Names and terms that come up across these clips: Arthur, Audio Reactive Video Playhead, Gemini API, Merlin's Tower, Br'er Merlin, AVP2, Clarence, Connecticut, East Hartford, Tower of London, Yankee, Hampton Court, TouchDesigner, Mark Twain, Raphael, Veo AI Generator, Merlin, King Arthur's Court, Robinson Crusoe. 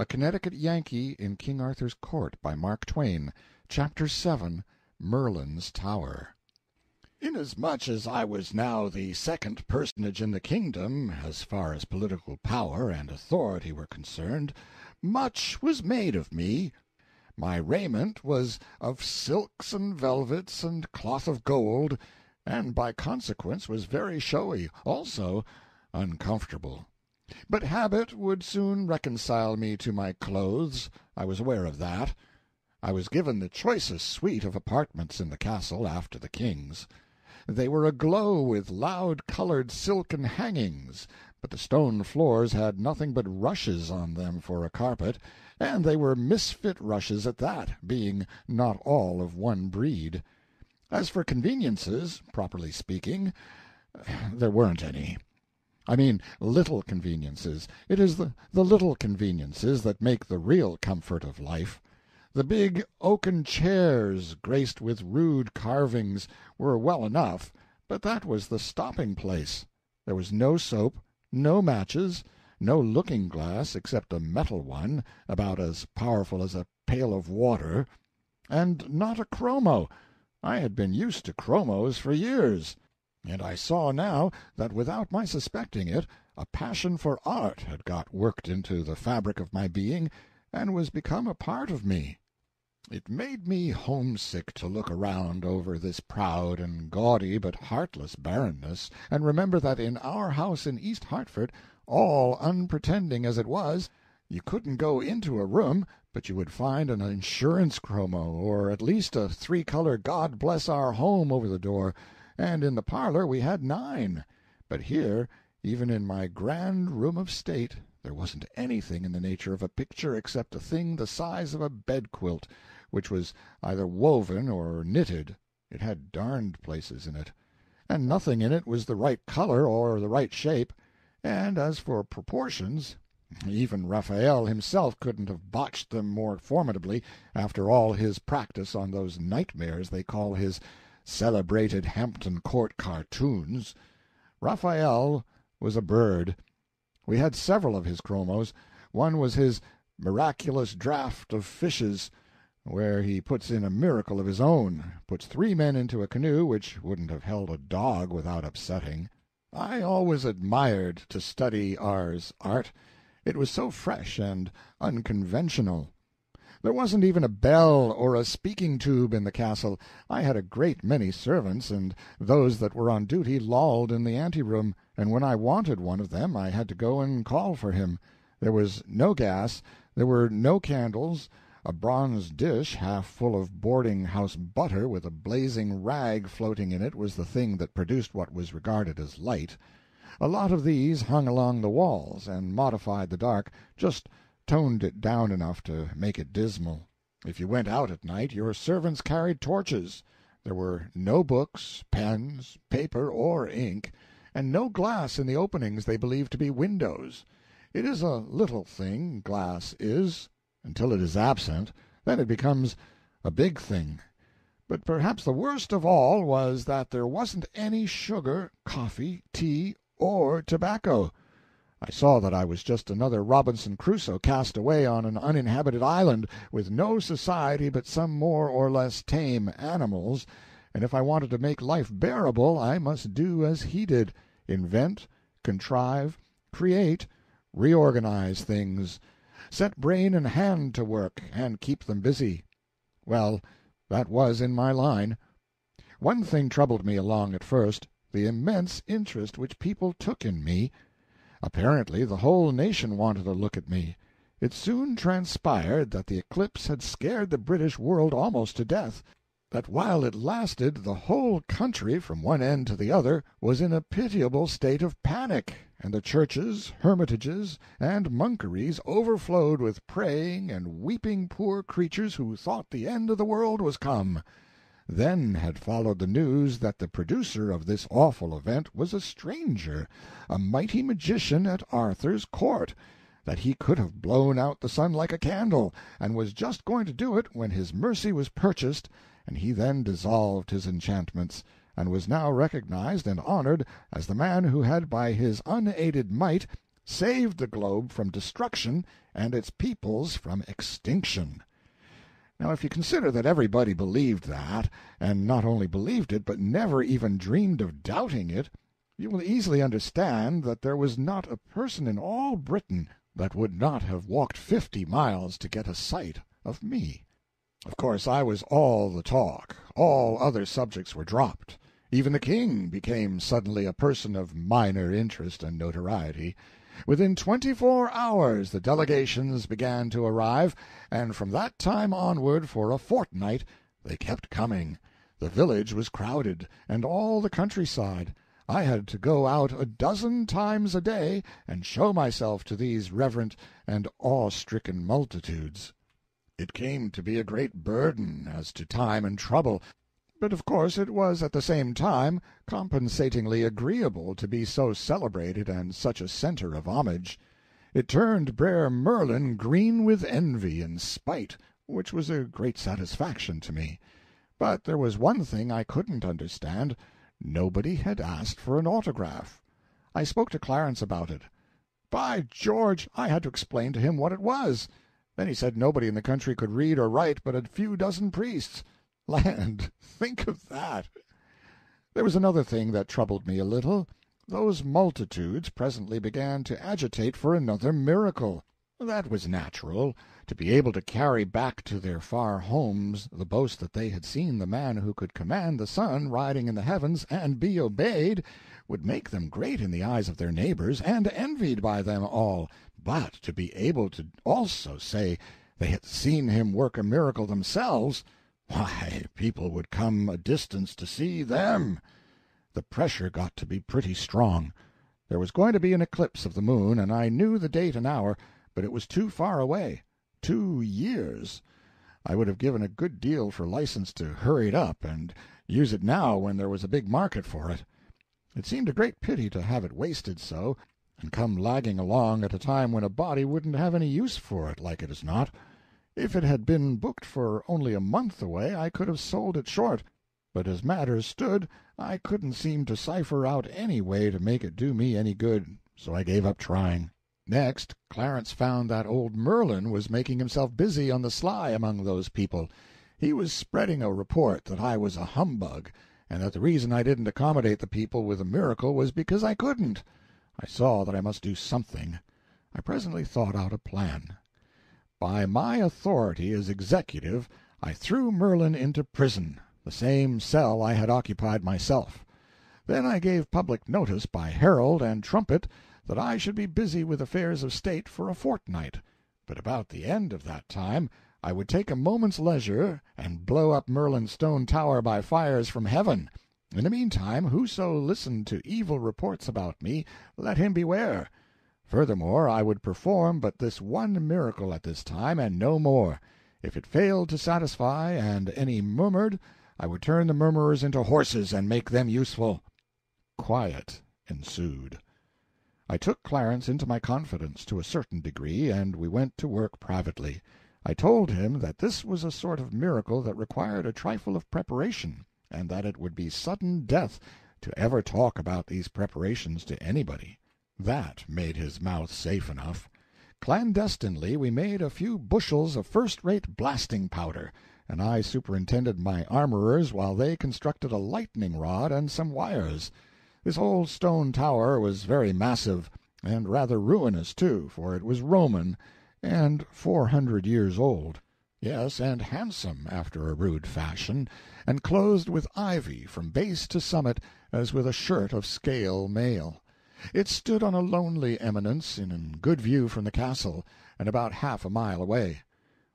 A Connecticut Yankee in King Arthur's Court, by Mark Twain. Chapter 7. Merlin's Tower. Inasmuch as I was now the second personage in the kingdom, as far as political power and authority were concerned, much was made of me. My raiment was of silks and velvets and cloth of gold, and by consequence was very showy, also uncomfortable. But habit would soon reconcile me to my clothes. I was aware of that. I was given the choicest suite of apartments in the castle after the king's. They were aglow with loud-colored silken hangings, but the stone floors had nothing but rushes on them for a carpet, and they were misfit rushes at that, being not all of one breed. As for conveniences, properly speaking, there weren't any. I mean little conveniences. It is the little conveniences that make the real comfort of life. The big oaken chairs, graced with rude carvings, were well enough, but that was the stopping-place. There was no soap, no matches, no looking-glass except a metal one, about as powerful as a pail of water, and not a chromo. I had been used to chromos for years, and I saw now that without my suspecting it, a passion for art had got worked into the fabric of my being, and was become a part of me. It made me homesick to look around over this proud and gaudy but heartless barrenness, and remember that in our house in East Hartford, all unpretending as it was, you couldn't go into a room but you would find an insurance chromo, or at least a three-color God Bless Our Home over the door, and in the parlor we had 9. But here, even in my grand room of state, there wasn't anything in the nature of a picture except a thing the size of a bed-quilt, which was either woven or knitted. It had darned places in it, and nothing in it was the right color or the right shape, and as for proportions, even Raphael himself couldn't have botched them more formidably, after all his practice on those nightmares they call his celebrated Hampton Court cartoons. Raphael was a bird. We had several of his chromos. One was his miraculous draught of fishes, where he puts in a miracle of his own, puts 3 men into a canoe which wouldn't have held a dog without upsetting. I always admired to study R's art. It was so fresh and unconventional. There wasn't even a bell or a speaking-tube in the castle. I had a great many servants, and those that were on duty lolled in the anteroom, and when I wanted one of them I had to go and call for him. There was no gas, there were no candles. A bronze dish half full of boarding-house butter with a blazing rag floating in it was the thing that produced what was regarded as light. A lot of these hung along the walls, and modified the dark, just toned it down enough to make it dismal. If you went out at night, your servants carried torches. There were no books, pens, paper, or ink, and no glass in the openings they believed to be windows. It is a little thing, glass is, until it is absent, then it becomes a big thing. But perhaps the worst of all was that there wasn't any sugar, coffee, tea, or tobacco. I saw that I was just another Robinson Crusoe cast away on an uninhabited island, with no society but some more or less tame animals, and if I wanted to make life bearable I must do as he did, invent, contrive, create, reorganize things, set brain and hand to work, and keep them busy. Well, that was in my line. One thing troubled me along at first, the immense interest which people took in me. Apparently the whole nation wanted a look at me. It soon transpired that the eclipse had scared the British world almost to death, that while it lasted the whole country from one end to the other was in a pitiable state of panic, and the churches, hermitages, and monkeries overflowed with praying and weeping poor creatures who thought the end of the world was come. Then had followed the news that the producer of this awful event was a stranger, a mighty magician at Arthur's court, that he could have blown out the sun like a candle, and was just going to do it when his mercy was purchased, and he then dissolved his enchantments, and was now recognized and honored as the man who had by his unaided might saved the globe from destruction and its peoples from extinction. Now, if you consider that everybody believed that, and not only believed it, but never even dreamed of doubting it, you will easily understand that there was not a person in all Britain that would not have walked 50 miles to get a sight of me. Of course, I was all the talk. All other subjects were dropped. Even the king became suddenly a person of minor interest and notoriety. Within 24 hours the delegations began to arrive, and from that time onward for a fortnight they kept coming. The village was crowded, and all the countryside. I had to go out a dozen times a day and show myself to these reverent and awe-stricken multitudes. It came to be a great burden as to time and trouble, but of course it was at the same time compensatingly agreeable to be so celebrated and such a centre of homage. It turned Br'er Merlin green with envy and spite, which was a great satisfaction to me. But there was one thing I couldn't understand. Nobody had asked for an autograph. I spoke to Clarence about it. By George, I had to explain to him what it was. Then he said nobody in the country could read or write but a few dozen priests. Land, think of that! There was another thing that troubled me a little. Those multitudes presently began to agitate for another miracle. That was natural, to be able to carry back to their far homes the boast that they had seen the man who could command the sun riding in the heavens and be obeyed would make them great in the eyes of their neighbors and envied by them all, but to be able to also say they had seen him work a miracle themselves, why, people would come a distance to see them. The pressure got to be pretty strong. There was going to be an eclipse of the moon, and I knew the date and hour, but it was too far away. 2 years. I would have given a good deal for license to hurry it up and use it now when there was a big market for it. It seemed a great pity to have it wasted so, and come lagging along at a time when a body wouldn't have any use for it, like it is not. If it had been booked for only a month away, I could have sold it short, but as matters stood, I couldn't seem to cipher out any way to make it do me any good, so I gave up trying. Next, Clarence found that old Merlin was making himself busy on the sly among those people. He was spreading a report that I was a humbug, and that the reason I didn't accommodate the people with a miracle was because I couldn't. I saw that I must do something. I presently thought out a plan. By my authority as executive, I threw Merlin into prison, the same cell I had occupied myself. Then I gave public notice by herald and trumpet that I should be busy with affairs of state for a fortnight, but about the end of that time I would take a moment's leisure and blow up Merlin's stone tower by fires from heaven. In the meantime, whoso listened to evil reports about me, let him beware. Furthermore, I would perform but this one miracle at this time, and no more. If it failed to satisfy, and any murmured, I would turn the murmurers into horses and make them useful. Quiet ensued. I took Clarence into my confidence to a certain degree, and we went to work privately. I told him that this was a sort of miracle that required a trifle of preparation, and that it would be sudden death to ever talk about these preparations to anybody. That made his mouth safe enough. Clandestinely we made a few bushels of first-rate blasting powder, and I superintended my armorers while they constructed a lightning rod and some wires. This old stone tower was very massive, and rather ruinous, too, for it was Roman, and 400 years old. Yes, and handsome, after a rude fashion, and clothed with ivy from base to summit as with a shirt of scale mail. It stood on a lonely eminence, in good view from the castle, and about half a mile away.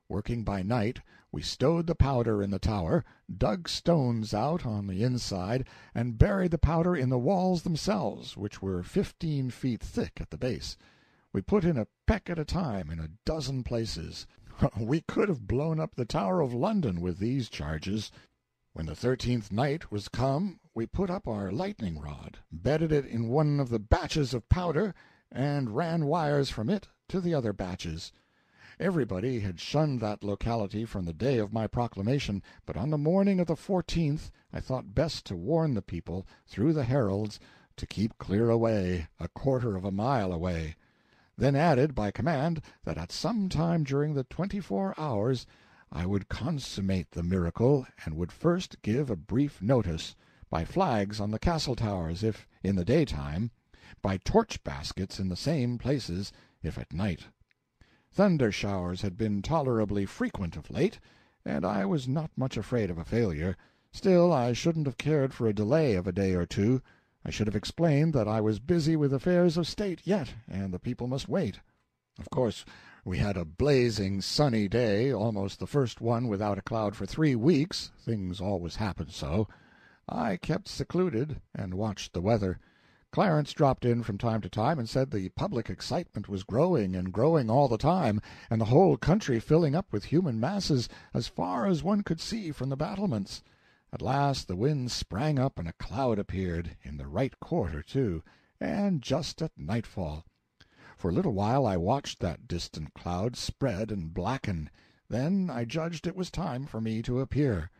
Working by night, we stowed the powder in the tower, dug stones out on the inside, and buried the powder in the walls themselves, which were 15 feet thick at the base. We put in a peck at a time in a dozen places. We could have blown up the Tower of London with these charges. When the 13th night was come, we put up our lightning rod, bedded it in one of the batches of powder, and ran wires from it to the other batches. Everybody had shunned that locality from the day of my proclamation, but on the morning of the 14th I thought best to warn the people, through the heralds, to keep clear away, a quarter of a mile away. then added by command that at some time during the 24 hours I would consummate the miracle, and would first give a brief notice, by flags on the castle towers if in the daytime, by torch-baskets in the same places if at night. Thunder-showers had been tolerably frequent of late, and I was not much afraid of a failure. Still, I shouldn't have cared for a delay of a day or two. I should have explained that I was busy with affairs of state yet, and the people must wait. Of course we had a blazing sunny day, almost the first one without a cloud for 3 weeks. Things always happened so. I kept secluded and watched the weather. Clarence dropped in from time to time and said the public excitement was growing and growing all the time, and the whole country filling up with human masses as far as one could see from the battlements. At last the wind sprang up and a cloud appeared, in the right quarter too, and just at nightfall. For a little while I watched that distant cloud spread and blacken. Then I judged it was time for me to appear.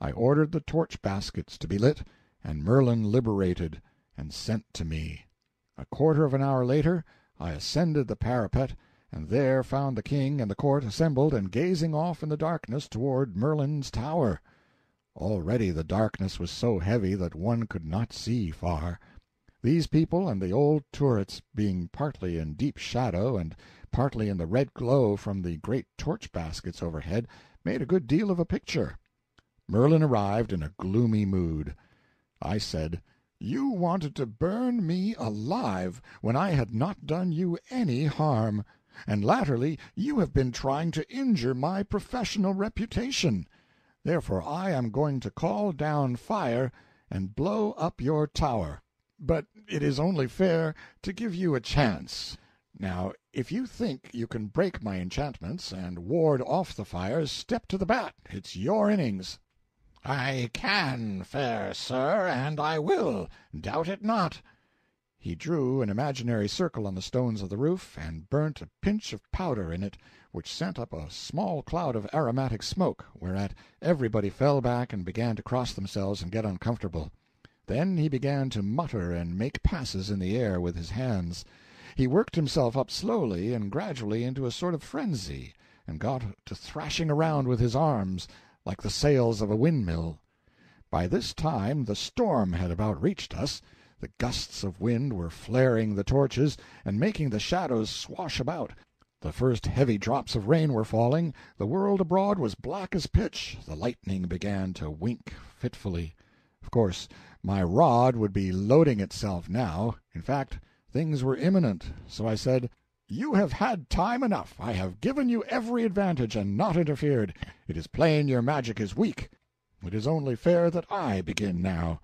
I ordered the torch-baskets to be lit, and Merlin liberated, and sent to me. A quarter of an hour later I ascended the parapet, and there found the king and the court assembled and gazing off in the darkness toward Merlin's Tower. Already the darkness was so heavy that one could not see far. These people and the old turrets, being partly in deep shadow and partly in the red glow from the great torch-baskets overhead, made a good deal of a picture. Merlin arrived in a gloomy mood. I said, "You wanted to burn me alive when I had not done you any harm, and latterly you have been trying to injure my professional reputation. Therefore I am going to call down fire and blow up your tower. But it is only fair to give you a chance. Now, if you think you can break my enchantments and ward off the fires, step to the bat. It's your innings." "I can, fair sir, and I will. Doubt it not." He drew an imaginary circle on the stones of the roof, and burnt a pinch of powder in it, which sent up a small cloud of aromatic smoke, whereat everybody fell back and began to cross themselves and get uncomfortable. Then he began to mutter and make passes in the air with his hands. He worked himself up slowly and gradually into a sort of frenzy, and got to thrashing around with his arms, like the sails of a windmill. By this time the storm had about reached us. The gusts of wind were flaring the torches, and making the shadows swash about. The first heavy drops of rain were falling. The world abroad was black as pitch. The lightning began to wink fitfully. Of course, my rod would be loading itself now. In fact, things were imminent, so I said, "You have had time enough. I have given you every advantage and not interfered. It is plain your magic is weak. It is only fair that I begin now."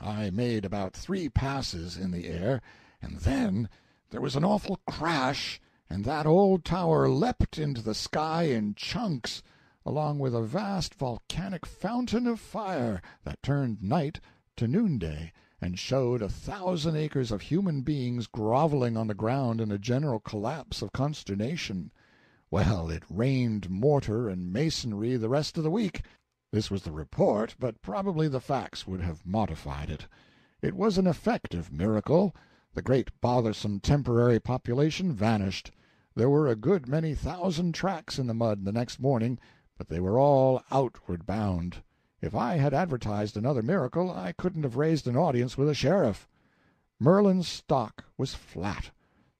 I made about 3 passes in the air, and then there was an awful crash, and that old tower leapt into the sky in chunks, along with a vast volcanic fountain of fire that turned night to noonday, and showed 1,000 acres of human beings groveling on the ground in a general collapse of consternation. Well, it rained mortar and masonry the rest of the week. This was the report, but probably the facts would have modified it. It was an effective miracle. The great bothersome temporary population vanished. There were a good many 1,000 tracks in the mud the next morning, but they were all outward bound. If I had advertised another miracle, I couldn't have raised an audience with a sheriff. Merlin's stock was flat.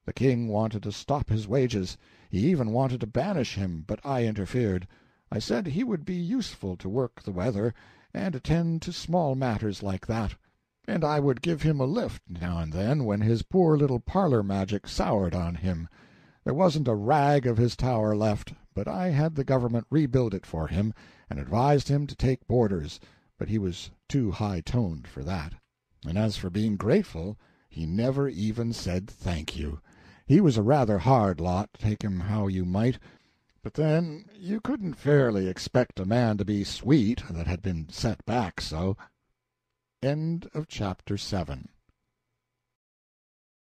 The king wanted to stop his wages. He even wanted to banish him, but I interfered. I said he would be useful to work the weather, and attend to small matters like that, and I would give him a lift now and then when his poor little parlor magic soured on him. There wasn't a rag of his tower left, but I had the government rebuild it for him, and advised him to take boarders, but he was too high-toned for that. And as for being grateful, he never even said thank you. He was a rather hard lot, take him how you might, but then you couldn't fairly expect a man to be sweet that had been set back so. End of Chapter 7.